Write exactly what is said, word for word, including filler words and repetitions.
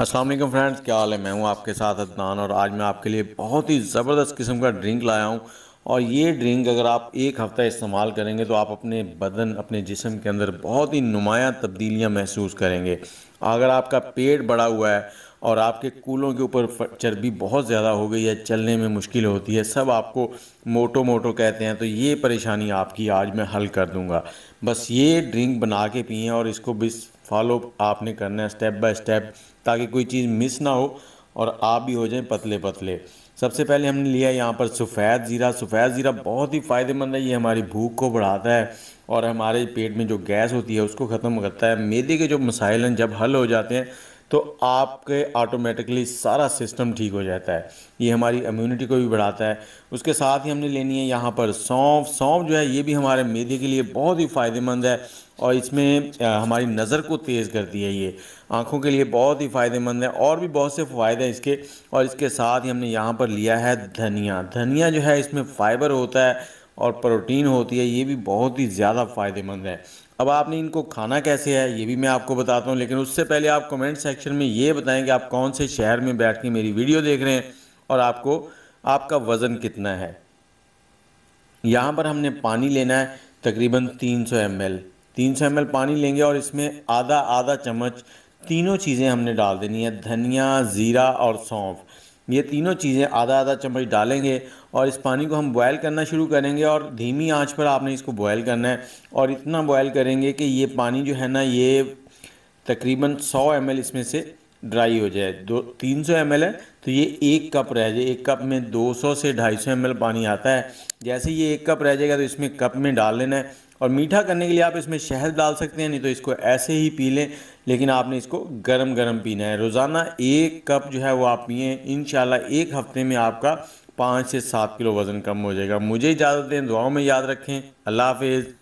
अस्सलाम वालेकुम फ्रेंड्स, क्या हाल है। मैं हूँ आपके साथ अदनान और आज मैं आपके लिए बहुत ही ज़बरदस्त किस्म का ड्रिंक लाया हूँ। और ये ड्रिंक अगर आप एक हफ़्ता इस्तेमाल करेंगे तो आप अपने बदन, अपने जिस्म के अंदर बहुत ही नुमाया तब्दीलियाँ महसूस करेंगे। अगर आपका पेट बढ़ा हुआ है और आपके कूलों के ऊपर चर्बी बहुत ज़्यादा हो गई है, चलने में मुश्किल होती है, सब आपको मोटो मोटो कहते हैं, तो ये परेशानी आपकी आज मैं हल कर दूँगा। बस ये ड्रिंक बना के पिएँ और इसको बस फॉलो आपने करना है स्टेप बाय स्टेप, ताकि कोई चीज़ मिस ना हो और आप भी हो जाएं पतले पतले। सबसे पहले हमने लिया यहाँ पर सफ़ेद ज़ीरा। सफ़ेद ज़ीरा बहुत ही फ़ायदेमंद है, ये हमारी भूख को बढ़ाता है और हमारे पेट में जो गैस होती है उसको ख़त्म करता है। मेदे के जो मसाइल हैं जब हल हो जाते हैं तो आपके ऑटोमेटिकली सारा सिस्टम ठीक हो जाता है। ये हमारी इम्यूनिटी को भी बढ़ाता है। उसके साथ ही हमने लेनी है यहाँ पर सौंफ। सौंफ जो है ये भी हमारे मेदे के लिए बहुत ही फ़ायदेमंद है और इसमें हमारी नज़र को तेज़ करती है, ये आँखों के लिए बहुत ही फ़ायदेमंद है और भी बहुत से फ़ायदे हैं इसके। और इसके साथ ही हमने यहाँ पर लिया है धनिया। धनिया जो है इसमें फ़ाइबर होता है और प्रोटीन होती है, ये भी बहुत ही ज़्यादा फ़ायदेमंद है। अब आपने इनको खाना कैसे है ये भी मैं आपको बताता हूँ, लेकिन उससे पहले आप कमेंट सेक्शन में ये बताएं कि आप कौन से शहर में बैठ के मेरी वीडियो देख रहे हैं और आपको आपका वज़न कितना है। यहाँ पर हमने पानी लेना है तकरीबन तीन सौ एम एल। तीन सौ एम एल पानी लेंगे और इसमें आधा आधा चम्मच तीनों चीज़ें हमने डाल देनी है, धनिया, ज़ीरा और सौंफ। ये तीनों चीज़ें आधा आधा चम्मच डालेंगे और इस पानी को हम बॉयल करना शुरू करेंगे और धीमी आंच पर आपने इसको बॉयल करना है। और इतना बॉयल करेंगे कि ये पानी जो है ना ये तकरीबन सौ एम एल इसमें से ड्राई हो जाए। दो तीन सौ एम एल है तो ये एक कप रह जाए। एक कप में दो सौ से ढाई सौ एम एल पानी आता है। जैसे ये एक कप रह जाएगा तो इसमें कप में डाल लेना है। और मीठा करने के लिए आप इसमें शहद डाल सकते हैं, नहीं तो इसको ऐसे ही पी लें, लेकिन आपने इसको गरम गरम पीना है। रोज़ाना एक कप जो है वो आप पिए, इंशाल्लाह एक हफ़्ते में आपका पाँच से सात किलो वज़न कम हो जाएगा। मुझे इजाज़त दें, दुआओं में याद रखें। अल्लाह हाफिज़।